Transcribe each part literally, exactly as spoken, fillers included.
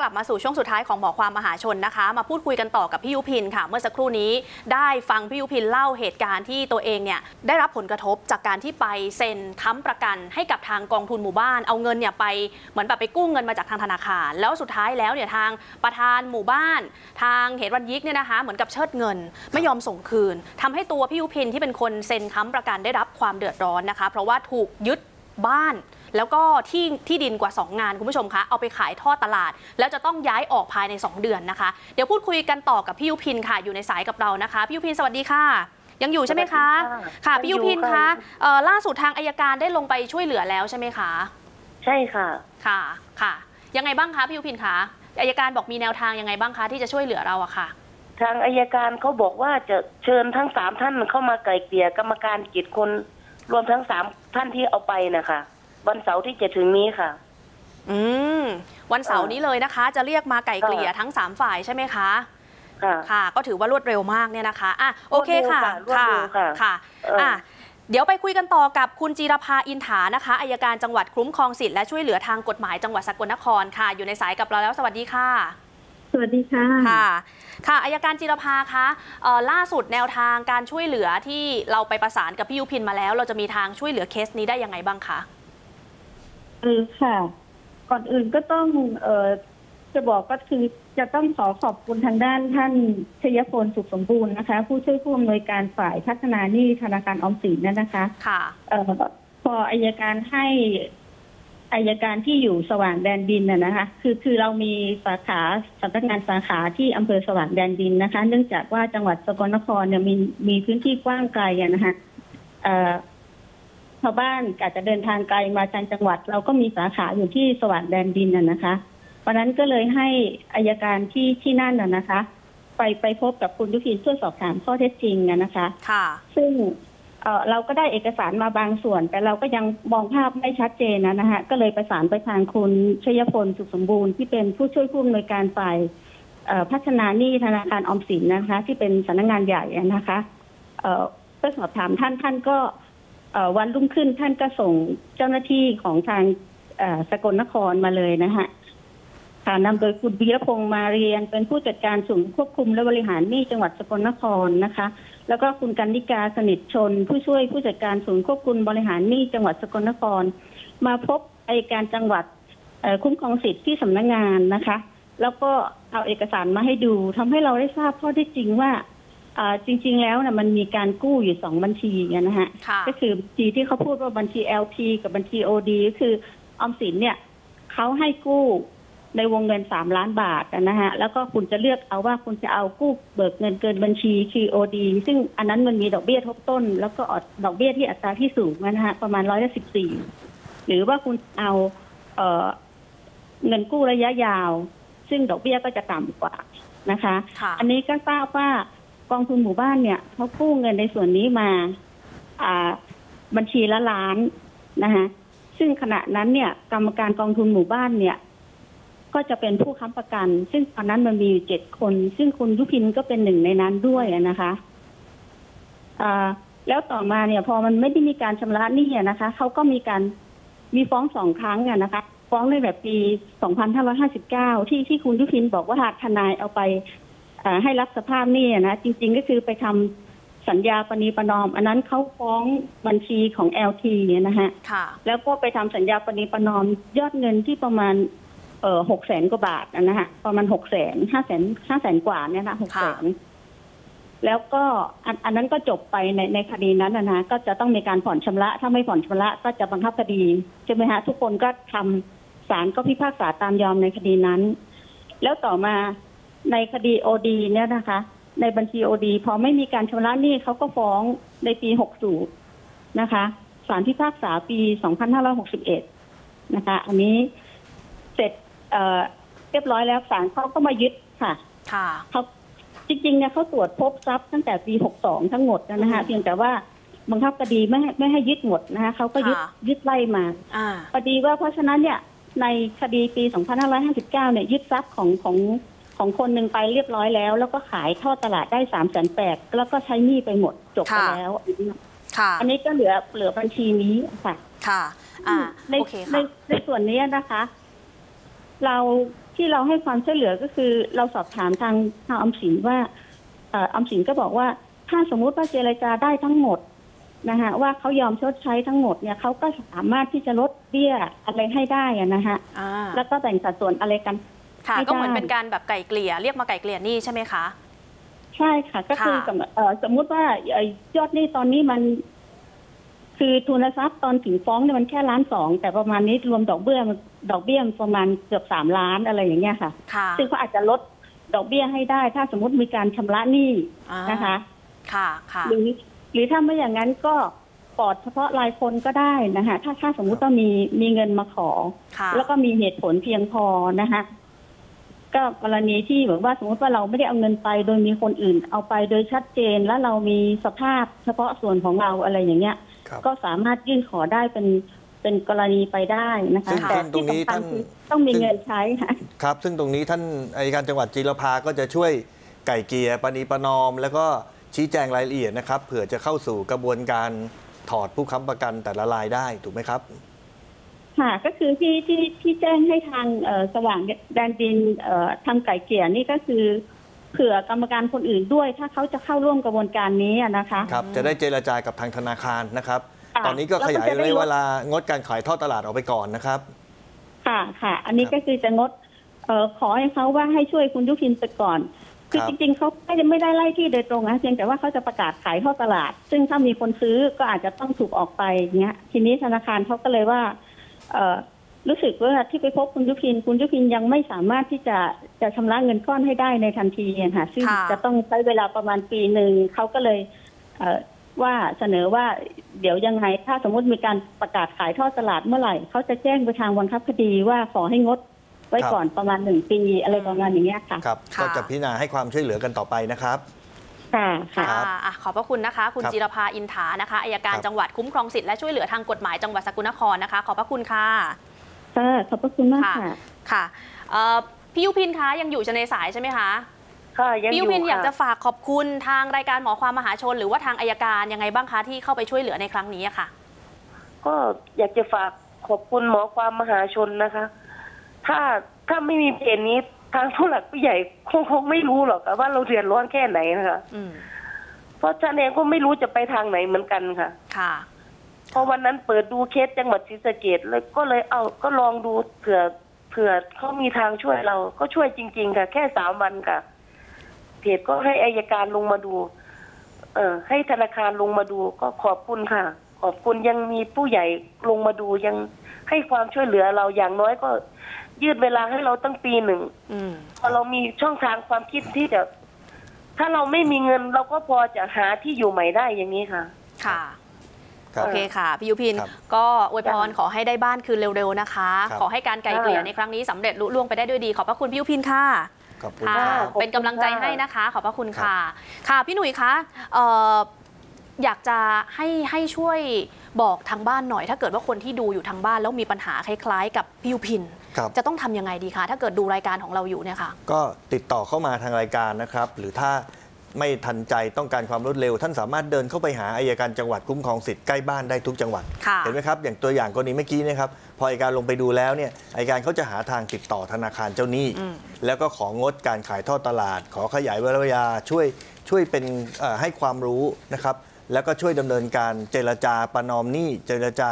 กลับมาสู่ช่วงสุดท้ายของหมอความมหาชนนะคะมาพูดคุยกันต่อกับพี่ยุพินค่ะเมื่อสักครู่นี้ได้ฟังพี่ยุพินเล่าเหตุการณ์ที่ตัวเองเนี่ยได้รับผลกระทบจากการที่ไปเซ็นค้ำประกันให้กับทางกองทุนหมู่บ้านเอาเงินเนี่ยไปเหมือนแบบไปกู้เงินมาจากทางธนาคารแล้วสุดท้ายแล้วเนี่ยทางประธานหมู่บ้านทางเหตุวันยิกเนี่ยนะคะเหมือนกับเชิดเงินไม่ยอมส่งคืนทำให้ตัวพี่ยุพินที่เป็นคนเซ็นค้ำประกันได้รับความเดือดร้อนนะคะเพราะว่าถูกยึดบ้านแล้วก็ที่ที่ดินกว่าสองงานคุณผู้ชมคะเอาไปขายท่อตลาดแล้วจะต้องย้ายออกภายในสองเดือนนะคะเดี๋ยวพูดคุยกันต่อกับพี่ยุพินค่ะอยู่ในสายกับเรานะคะพี่ยุพินสวัสดีค่ะยังอยู่ใช่ไหมคะค่ะพี่ยุพินคะล่าสุดทางอัยการได้ลงไปช่วยเหลือแล้วใช่ไหมคะใช่ค่ะค่ะค่ะยังไงบ้างคะพี่ยุพินคะอัยการบอกมีแนวทางยังไงบ้างคะที่จะช่วยเหลือเราอะค่ะทางอัยการเขาบอกว่าจะเชิญทั้งสามท่านเข้ามาไกล่เกลี่ยกรรมการเจ็ดคนรวมทั้งสามท่านที่เอาไปนะคะวันเสาร์ที่จะถึงนี้ค่ะอืมวันเสาร์นี้เลยนะคะจะเรียกมาไก่เกลี่ยทั้งสามฝ่ายใช่ไหมคะค่ะค่ะก็ถือว่ารวดเร็วมากเนี่ยนะคะอ่ะโอเคค่ะค่ะค่ะอ่ะเดี๋ยวไปคุยกันต่อกับคุณจีรภาอินถานะคะอัยการจังหวัดคุ้มครองสิทธิ์และช่วยเหลือทางกฎหมายจังหวัดสกลนครค่ะอยู่ในสายกับเราแล้วสวัสดีค่ะสวัสดีค่ะค่ะค่ะอัยการจิรภาคะล่าสุดแนวทางการช่วยเหลือที่เราไปประสานกับพี่ยุพินมาแล้วเราจะมีทางช่วยเหลือเคสนี้ได้ยังไงบ้างคะเออค่ะก่อนอื่นก็ต้องเออจะบอกก็คือจะต้องขอขอบคุณทางด้านท่านชัยพลสุขสมบูรณ์นะคะผู้ช่วยผู้อำนวยการฝ่ายพัฒนาหนี้ธนาคารออมสินนั่นนะคะค่ะเออพออัยการให้อัยการที่อยู่สว่างแดนดินน่ะนะคะคือคือเรามีสาขาสำนักงานสาขาที่อำเภอสว่างแดนดินนะคะเนื่องจากว่าจังหวัดสกลนครเนี่ยมีมีพื้นที่กว้างไกลนะคะชาวบ้านอาจจะเดินทางไกลมาจากจังหวัดเราก็มีสาขาอยู่ที่สว่างแดนดินน่ะนะคะเพราะนั้นก็เลยให้อัยการที่ที่นั่นน่ะนะคะไปไปพบกับคุณยุพินเพื่อสอบถามข้อเท็จจริงน่ะนะคะค่ะซึ่งเราก็ได้เอกสารมาบางส่วนแต่เราก็ยังมองภาพไม่ชัดเจนนะนะฮะก็เลยประสานไปทางคุณชัยพลสุขสมบูรณ์ที่เป็นผู้ช่วยผู้อำนวยการฝ่ายพัฒนาหนี้ธนาคารออมสินนะคะที่เป็นสำนักงานใหญ่นะคะเพื่อสอบถามท่านท่านก็วันรุ่งขึ้นท่านก็ส่งเจ้าหน้าที่ของทางสกลนครมาเลยนะฮะนำโดยคุณวีรพงษ์มาเรียนเป็นผู้จัดการศูนย์ควบคุมและบริหารหนี้จังหวัดสกลนครนะคะแล้วก็คุณกันนิกาสนิทชนผู้ช่วยผู้จัดการศูนย์ควบคุมบริหารหนี้จังหวัดสกลนครมาพบอัยการจังหวัดคุ้มครองสิทธิ์ที่สำนักงานนะคะแล้วก็เอาเอกสารมาให้ดูทำให้เราได้ทราบข้อเท็จจริงว่าจริงๆแล้วนะมันมีการกู้อยู่สองบัญชีนะฮะก็คือบัญชีที่เขาพูดว่าบัญชี แอล พี กับบัญชี โอ ดี คือออมสินเนี่ยเขาให้กู้ในวงเงินสามล้านบาทนะฮะแล้วก็คุณจะเลือกเอาว่าคุณจะเอากู้เบิกเงินเกินบัญชีคือ โอ ดี ซึ่งอันนั้นมันมีดอกเบี้ยทบต้นแล้วก็ดอกเบี้ยที่อัตราที่สูงนะฮะประมาณร้อยละสิบสี่หรือว่าคุณเอาเอ่อเงินกู้ระยะยาวซึ่งดอกเบี้ยก็จะต่ำกว่านะคะอันนี้ก็ทราบว่ากองทุนหมู่บ้านเนี่ยเขากู้เงินในส่วนนี้มาอ่าบัญชีละล้านนะฮะซึ่งขณะนั้นเนี่ยกรรมการกองทุนหมู่บ้านเนี่ยก็จะเป็นผู้ค้ำประกันซึ่งตอนนั้นมันมีอยู่เจ็ดคนซึ่งคุณยุพินก็เป็นหนึ่งในนั้นด้วยนะคะอ่าแล้วต่อมาเนี่ยพอมันไม่ได้มีการชำระหนี้นะคะเขาก็มีการมีฟ้องสองครั้งเนี่ยนะคะฟ้องในแบบปีสองพันห้าร้อยห้าสิบเก้าที่ที่คุณยุพินบอกว่าทนายเอาไปให้รับสภาพหนี้นะจริงๆก็คือไปทำสัญญาปณีประนอมอันนั้นเขาฟ้องบัญชีของ แอล ที นะฮะแล้วก็ไปทำสัญญาปณีประนอมยอดเงินที่ประมาณเออหกแสนกว่าบาทนะฮะประมาณหกแสนห้าแสนห้าแสนกว่าเนี่ยนะหกแสนแล้วก็อันนั้นก็จบไปในในคดีนั้นนะฮะก็จะต้องมีการผ่อนชำระถ้าไม่ผ่อนชำระก็จะบังคับคดีใช่ไหมฮะทุกคนก็ทำศาลก็พิพากษาตามยอมในคดีนั้นแล้วต่อมาในคดีโอดีเนี่ยนะคะในบัญชีโอดีพอไม่มีการชำระหนี้เขาก็ฟ้องในปีหกศูนย์นะคะศาลพิพากษาปีสองพันห้าร้อยหกสิบเอ็ดนะคะอันนี้เสร็จเรียบร้อยแล้วศาลเขาก็มายึดค่ะเขาจริงๆเนี่ยเขาตรวจพบทรัพย์ตั้งแต่ปีหกสิบสองทั้งหมดนะคะเพียงแต่ว่าบังคับคดีไม่ไม่ให้ยึดหมดนะคะเขาก็ยึดยึดไล่มาพอดีว่าเพราะฉะนั้นเนี่ยในคดีปีสองพันห้าร้อยห้าสิบเก้าเนี่ยยึดทรัพย์ของของของคนหนึ่งไปเรียบร้อยแล้วแล้วก็ขายท่อตลาดได้สามแสนแปดแล้วก็ใช้หนี้ไปหมดจบไปแล้วอันนี้ก็เหลือเหลือบัญชีนี้ค่ะในในส่วนนี้นะคะเรา ที่เราให้ความช่วยเหลือก็คือเราสอบถามทางทางออมสินว่าออมสินก็บอกว่าถ้าสมมุติว่าเจรจาได้ทั้งหมดนะคะว่าเขายอมชดใช้ทั้งหมดเนี่ยเขาก็สามารถที่จะลดเบี้ยอะไรให้ได้นะคะแล้วก็แบ่งสัดส่วนอะไรกันค่ะก็เหมือนเป็นการแบบไก่เกลี่ยเรียกมาไก่เกลี่ยนี่ใช่ไหมคะใช่ค่ะก็คือสมมุติว่ายอดนี่ตอนนี้มันคือทุนทรัพย์ตอนถึงฟ้องเนี่ยมันแค่ล้านสองแต่ประมาณนี้รวมดอกเบี้ยดอกเบี้ยประมาณเกือบสามล้านอะไรอย่างเงี้ยค่ะซึ่งเขาอาจจะลดดอกเบี้ยให้ได้ถ้าสมมติมีการชำระหนี้นะคะค่ะค่ะหรือหรือถ้าไม่อย่างนั้นก็ปลอดเฉพาะรายคนก็ได้นะคะถ้าถ้าสมมุติว่ามีมีเงินมาขอแล้วก็มีเหตุผลเพียงพอนะคะก็กรณีที่แบบว่าสมมติว่าเราไม่ได้เอาเงินไปโดยมีคนอื่นเอาไปโดยชัดเจนแล้วเรามีสภาพเฉพาะส่วนของเราอะไรอย่างเงี้ยก็สามารถยื่นขอได้เป็นเป็นกรณีไปได้นะคะแต่ที่สำคัญคือต้องมีเงินใช้ค่ะครับซึ่งตรงนี้ท่านอัยการจังหวัดจีรภาก็จะช่วยไก่เกลี่ยปณีประนอมแล้วก็ชี้แจงรายละเอียดนะครับเผื่อจะเข้าสู่กระบวนการถอดผู้ค้ำประกันแต่ละรายได้ถูกไหมครับค่ะก็คือที่ที่ที่แจ้งให้ทางสว่างแดนดินทำไก่เกลี่ยนี่ก็คือเผื่อกรรมการคนอื่นด้วยถ้าเขาจะเข้าร่วมกระบวนการนี้นะคะครับจะได้เจรจากับทางธนาคารนะครับตอนนี้ก็ขยายระยะเวลางดการขายท่อตลาดออกไปก่อนนะครับค่ะค่ะอันนี้ก็คือจะงดขอให้เขาว่าให้ช่วยคุณยุพินไปก่อนคือจริงๆเขาไม่ได้ไม่ได้ไล่ที่โดยตรงนะเพียงแต่ว่าเขาจะประกาศขายท่อตลาดซึ่งถ้ามีคนซื้อก็อาจจะต้องถูกออกไปเนี้ยทีนี้ธนาคารเขาก็เลยว่ารู้สึกว่าที่ไปพบคุณยุพินคุณยุพินยังไม่สามารถที่จะจะชำระเงินก้อนให้ได้ในทันทีค่ะซึ่งจะต้องใช้เวลาประมาณปีหนึ่งเขาก็เลยว่าเสนอว่าเดี๋ยวยังไงถ้าสมมติมีการประกาศขายท่อตลาดเมื่อไหร่เขาจะแจ้งไปทางบังคับคดีว่าขอให้งดไว้ก่อนประมาณหนึ่งปีอะไรประมาณอย่างเงี้ยค่ะครับก็จะพิจารณาให้ความช่วยเหลือกันต่อไปนะครับค่ะค่ะขอบพระคุณนะคะคุณจีรภาอินทานะคะอัยการจังหวัดคุ้มครองสิทธิและช่วยเหลือทางกฎหมายจังหวัดสกลนครนะคะขอบพระคุณค่ะค่ะขอบพระคุณมากค่ะค่ะพี่ยุพินคะยังอยู่ในสายใช่ไหมคะค่ะยังอยู่พี่ยุพินอยากจะฝากขอบคุณทางรายการหมอความมหาชนหรือว่าทางอัยการยังไงบ้างคะที่เข้าไปช่วยเหลือในครั้งนี้ค่ะก็อยากจะฝากขอบคุณหมอความมหาชนนะคะถ้าถ้าไม่มีเพจนี้ทางผู้หลักผู้ใหญ่คงคงไม่รู้หรอกว่าเราเดือดร้อนแค่ไหนนะคะเพราะฉันเองก็ไม่รู้จะไปทางไหนเหมือนกันค่ะค่ะพอวันนั้นเปิดดูเคสจังหวัดศรีสะเกษเลยก็เลยเอาก็ลองดูเผื่อเผื่อเขามีทางช่วยเราก็ช่วยจริงๆค่ะแค่สามวันค่ะเพจก็ให้อัยการลงมาดูเออให้ธนาคารลงมาดูก็ขอบคุณค่ะขอบคุณยังมีผู้ใหญ่ลงมาดูยังให้ความช่วยเหลือเราอย่างน้อยก็ยืดเวลาให้เราตั้งปีหนึ่งพอเรามีช่องทางความคิดที่จะถ้าเราไม่มีเงินเราก็พอจะหาที่อยู่ใหม่ได้อย่างนี้ค่ะค่ะโอเคค่ะพี่ยุพินก็อวยพรขอให้ได้บ้านคืนเร็วๆนะคะขอให้การไกล่เกลี่ยในครั้งนี้สำเร็จลุล่วงไปได้ด้วยดีขอบพระคุณพี่ยุพินค่ะขอบคุณค่ะเป็นกำลังใจให้นะคะขอบพระคุณค่ะค่ะพี่หนุ่ยคะอยากจะให้ให้ช่วยบอกทางบ้านหน่อยถ้าเกิดว่าคนที่ดูอยู่ทางบ้านแล้วมีปัญหาคล้ายๆกับพี่ยุพินจะต้องทำยังไงดีคะถ้าเกิดดูรายการของเราอยู่เนี่ยค่ะก็ติดต่อเข้ามาทางรายการนะครับหรือถ้าไม่ทันใจต้องการความรวดเร็วท่านสามารถเดินเข้าไปหาอัยการจังหวัดคุ้มครองสิทธิ์ใกล้บ้านได้ทุกจังหวัดเห็นไหมครับอย่างตัวอย่างกรณีเมื่อกี้นะครับพออัยการลงไปดูแล้วเนี่ยอัยการเขาจะหาทางติดต่อธนาคารเจ้าหนี้แล้วก็ของดการขายทอดตลาดขอขยายเวลาช่วยช่วยเป็นให้ความรู้นะครับแล้วก็ช่วยดำเนินการเจรจาประนอมหนี้เจรจา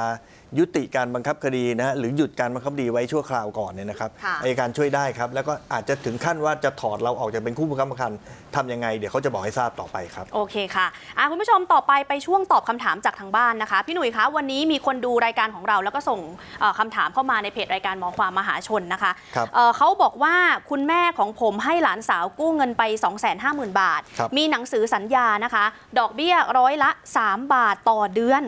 ยุติการบังคับคดีนะหรือหยุดการบังคับคดีไว้ชั่วคราวก่อนเนี่ยนะครับอัยการช่วยได้ครับแล้วก็อาจจะถึงขั้นว่าจะถอดเราออกจากเป็นคู่ประกันทำยังไงเดี๋ยวเขาจะบอกให้ทราบต่อไปครับโอเคค่ะคุณผู้ชมต่อไปไปช่วงตอบคำถามจากทางบ้านนะคะพี่หนุ่ยคะวันนี้มีคนดูรายการของเราแล้วก็ส่งคำถามเข้ามาในเพจรายการหมอความมหาชนนะคะเขาบอกว่าคุณแม่ของผมให้หลานสาวกู้เงินไป สองแสนห้าหมื่น บาทมีหนังสือสัญญานะคะดอกเบี้ยร้อยละสามบาทต่อเดือน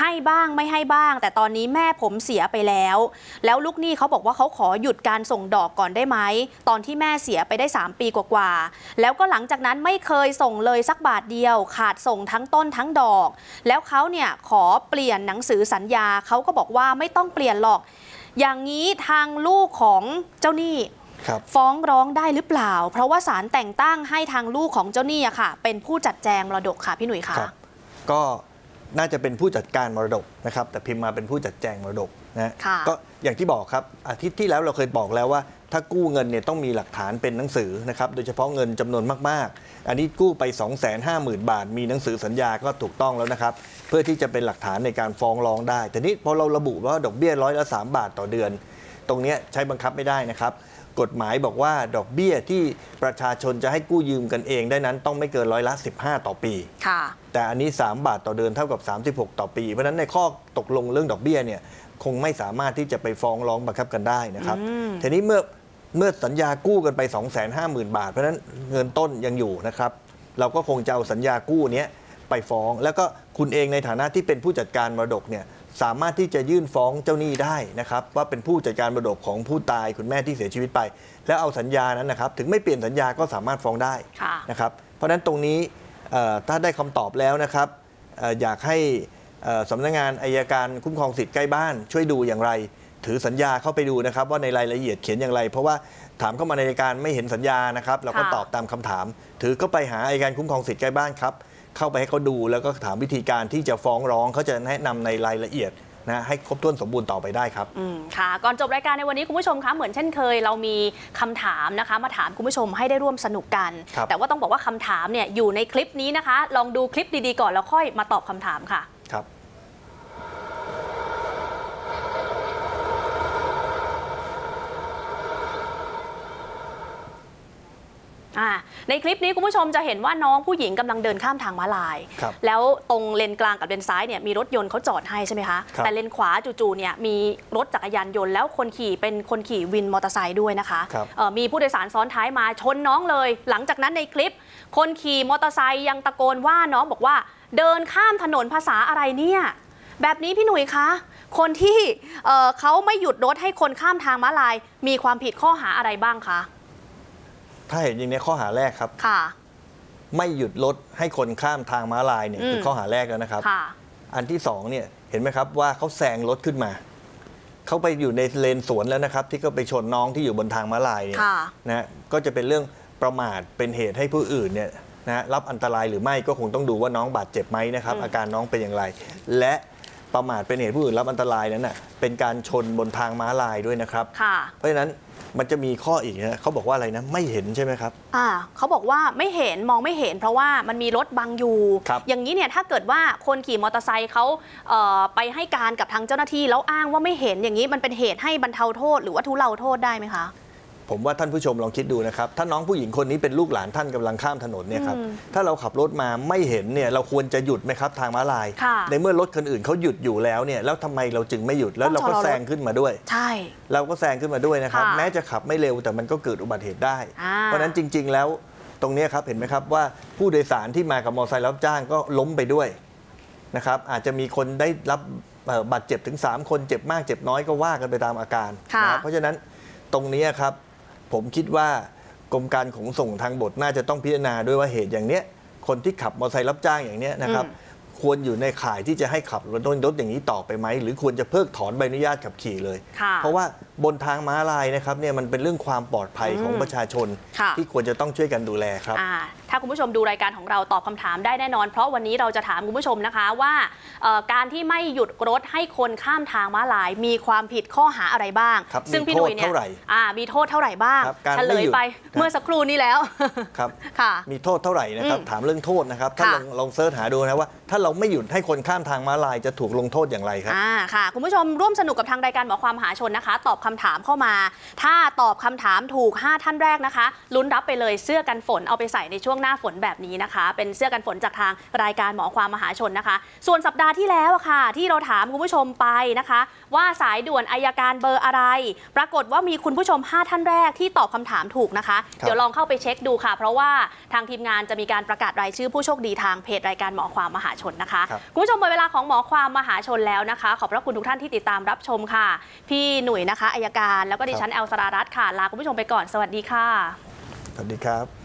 ให้บ้างไม่ให้บ้างแต่ตอนนี้แม่ผมเสียไปแล้วแล้วลูกหนี้เขาบอกว่าเขาขอหยุดการส่งดอกก่อนได้ไหมตอนที่แม่เสียไปได้สามปีกว่าๆแล้วก็หลังจากนั้นไม่เคยส่งเลยสักบาทเดียวขาดส่งทั้งต้นทั้งดอกแล้วเขาเนี่ยขอเปลี่ยนหนังสือสัญญาเขาก็บอกว่าไม่ต้องเปลี่ยนหรอกอย่างนี้ทางลูกของเจ้าหนี้ฟ้องร้องได้หรือเปล่าเพราะว่าศาลแต่งตั้งให้ทางลูกของเจ้าหนี้อะค่ะเป็นผู้จัดแจงมรดกค่ะพี่หนุ่ยค่ะก็น่าจะเป็นผู้จัดการมรดกนะครับแต่พิมพ์มาเป็นผู้จัดแจงมรดกนะก็อย่างที่บอกครับอาทิตย์ที่แล้วเราเคยบอกแล้วว่า ถ้ากู้เงินเนี่ยต้องมีหลักฐานเป็นหนังสือนะครับโดยเฉพาะเงินจำนวนมากๆอันนี้กู้ไป สองแสนห้าหมื่น บาทมีหนังสือสัญญาก็ถูกต้องแล้วนะครับเพื่อที่จะเป็นหลักฐานในการฟ้องร้องได้แต่นี้พอเราระบุว่าดอกเบี้ยร้อยละสามบาทต่อเดือนตรงนี้ใช้บังคับไม่ได้นะครับกฎหมายบอกว่าดอกเบี้ยที่ประชาชนจะให้กู้ยืมกันเองได้นั้นต้องไม่เกินร้อยละสิบห้าต่อปีแต่อันนี้สามบาทต่อเดือนเท่ากับสามสิบหกต่อปีเพราะฉะนั้นในข้อตกลงเรื่องดอกเบี้ยเนี่ยคงไม่สามารถที่จะไปฟ้องร้องบังคับกันได้นะครับทีนี้เมื่อเมื่อสัญญากู้กันไป สองแสนห้าหมื่น บาทเพราะฉะนั้นเงินต้นยังอยู่นะครับเราก็คงจะเอาสัญญากู้นี้ไปฟ้องแล้วก็คุณเองในฐานะที่เป็นผู้จัดการมรดกเนี่ยสามารถที่จะยื่นฟ้องเจ้าหนี้ได้นะครับว่าเป็นผู้จัดการมรดกของผู้ตายคุณแม่ที่เสียชีวิตไปแล้วเอาสัญญานั้นนะครับถึงไม่เปลี่ยนสัญญาก็สามารถฟ้องได้นะครับเพราะฉะนั้นตรงนี้ถ้าได้คำตอบแล้วนะครับอยากให้สำนักงานอัยการคุ้มครองสิทธิ์ใกล้บ้านช่วยดูอย่างไรถือสัญญาเข้าไปดูนะครับว่าในรายละเอียดเขียนอย่างไรเพราะว่าถามเข้ามาในรายการไม่เห็นสัญญานะครับเราก็ตอบตามคำถามถือก็ไปหาอัยการคุ้มครองสิทธิ์ใกล้บ้านครับเข้าไปให้เขาดูแล้วก็ถามวิธีการที่จะฟ้องร้องเขาจะแนะนำในรายละเอียดนะให้ครบถ้วนสมบูรณ์ต่อไปได้ครับอืมค่ะก่อนจบรายการในวันนี้คุณผู้ชมคะเหมือนเช่นเคยเรามีคำถามนะคะมาถามคุณผู้ชมให้ได้ร่วมสนุกกันแต่ว่าต้องบอกว่าคำถามเนี่ยอยู่ในคลิปนี้นะคะลองดูคลิปดีๆก่อนแล้วค่อยมาตอบคำถามค่ะครับในคลิปนี้คุณผู้ชมจะเห็นว่าน้องผู้หญิงกำลังเดินข้ามทางม้าลายแล้วตรงเลนกลางกับเลนซ้ายเนี่ยมีรถยนต์เขาจอดให้ใช่ไหมคะแต่เลนขวาจู่ๆเนี่ยมีรถจักรยานยนต์แล้วคนขี่เป็นคนขี่วินมอเตอร์ไซค์ด้วยนะคะมีผู้โดยสารซ้อนท้ายมาชนน้องเลยหลังจากนั้นในคลิปคนขี่มอเตอร์ไซค์ยังตะโกนว่าน้องบอกว่าเดินข้ามถนนภาษาอะไรเนี่ยแบบนี้พี่หนุ่ยคะคนที่เขาไม่หยุดรถให้คนข้ามทางม้าลายมีความผิดข้อหาอะไรบ้างคะถ้าเห็นอย่างนี้ข้อหาแรกครับไม่หยุดรถให้คนข้ามทางม้าลายเนี่ยคือข้อหาแรกแล้วนะครับอันที่สองเนี่ยเห็นไหมครับว่าเขาแซงรถขึ้นมาเขาไปอยู่ในเลนสวนแล้วนะครับที่ก็ไปชนน้องที่อยู่บนทางม้าลายเนี่ยนะก็จะเป็นเรื่องประมาทเป็นเหตุให้ผู้อื่นเนี่ยนะรับอันตรายหรือไม่ก็คงต้องดูว่าน้องบาดเจ็บไหมนะครับอาการน้องเป็นอย่างไรและประมาทเป็นเหตุผู้อื่นรับอันตรายนั้นน่ะเป็นการชนบนทางม้าลายด้วยนะครับเพราะฉะนั้นมันจะมีข้ออีกนะเขาบอกว่าอะไรนะไม่เห็นใช่ไหมครับอ่าเขาบอกว่าไม่เห็นมองไม่เห็นเพราะว่ามันมีรถบังอยู่อย่างนี้เนี่ยถ้าเกิดว่าคนขี่มอเตอร์ไซค์เขาเอ่อไปให้การกับทางเจ้าหน้าที่แล้วอ้างว่าไม่เห็นอย่างนี้มันเป็นเหตุให้บรรเทาโทษหรือว่าทุเลาโทษได้ไหมคะผมว่าท่านผู้ชมลองคิดดูนะครับถ้าน้องผู้หญิงคนนี้เป็นลูกหลานท่านกำลังข้ามถนนเนี่ยครับถ้าเราขับรถมาไม่เห็นเนี่ยเราควรจะหยุดไหมครับทางม้าลายในเมื่อรถคนอื่นเขาหยุดอยู่แล้วเนี่ยแล้วทำไมเราจึงไม่หยุดแล้วเราก็แซงขึ้นมาด้วยใช่เราก็แซงขึ้นมาด้วยนะครับแม้จะขับไม่เร็วแต่มันก็เกิดอุบัติเหตุได้เพราะฉะนั้นจริงๆแล้วตรงนี้ครับเห็นไหมครับว่าผู้โดยสารที่มากับมอเตอร์ไซค์รับจ้างก็ล้มไปด้วยนะครับอาจจะมีคนได้รับบาดเจ็บถึงสามคนเจ็บมากเจ็บน้อยก็ว่ากันไปตามอาการนะเพราะฉะนั้นตรงนี้ครับผมคิดว่ากรมการขนส่งทางบกน่าจะต้องพิจารณาด้วยว่าเหตุอย่างเนี้ยคนที่ขับมอเตอร์ไซค์รับจ้างอย่างเนี้ยนะครับควรอยู่ในข่ายที่จะให้ขับรถรถอย่างนี้ต่อไปไหมหรือควรจะเพิกถอนใบอนุญาตขับขี่เลยเพราะว่าบนทางม้าลายนะครับเนี่ยมันเป็นเรื่องความปลอดภัยของประชาชนที่ควรจะต้องช่วยกันดูแลครับถ้าคุณผู้ชมดูรายการของเราตอบคำถามได้แน่นอนเพราะวันนี้เราจะถามคุณผู้ชมนะคะว่าการที่ไม่หยุดรถให้คนข้ามทางม้าลายมีความผิดข้อหาอะไรบ้างซึ่งพี่หนุ่ยเนี่ยมีโทษเท่าไหร่บ้างเฉลยไปเมื่อสักครู่นี้แล้วครับมีโทษเท่าไหร่นะครับถามเรื่องโทษนะครับถ้าลองเสิร์ชหาดูนะว่าถ้าเราไม่หยุดให้คนข้ามทางม้าลายจะถูกลงโทษอย่างไรครับอ่าค่ะคุณผู้ชมร่วมสนุกกับทางรายการหมอความมหาชนนะคะตอบคำถามเข้ามาถ้าตอบคำถามถูกห้าท่านแรกนะคะลุ้นรับไปเลยเสื้อกันฝนเอาไปใส่ในช่วงหน้าฝนแบบนี้นะคะเป็นเสื้อกันฝนจากทางรายการหมอความมหาชนนะคะส่วนสัปดาห์ที่แล้วค่ะที่เราถามคุณผู้ชมไปนะคะว่าสายด่วนอัยการเบอร์อะไรปรากฏว่ามีคุณผู้ชมห้าท่านแรกที่ตอบคำถามถูกนะคะเดี๋ยวลองเข้าไปเช็คดูค่ะเพราะว่าทางทีมงานจะมีการประกาศรายชื่อผู้โชคดีทางเพจรายการหมอความมหาชนนะคะคุณผู้ชมหมดเวลาของหมอความมหาชนแล้วนะคะขอบพระคุณทุกท่านที่ติดตามรับชมค่ะพี่หนุ่ยนะคะอัยการแล้วก็ดิฉันแอลสรารัตน์ค่ะลาคุณผู้ชมไปก่อนสวัสดีค่ะสวัสดีครับ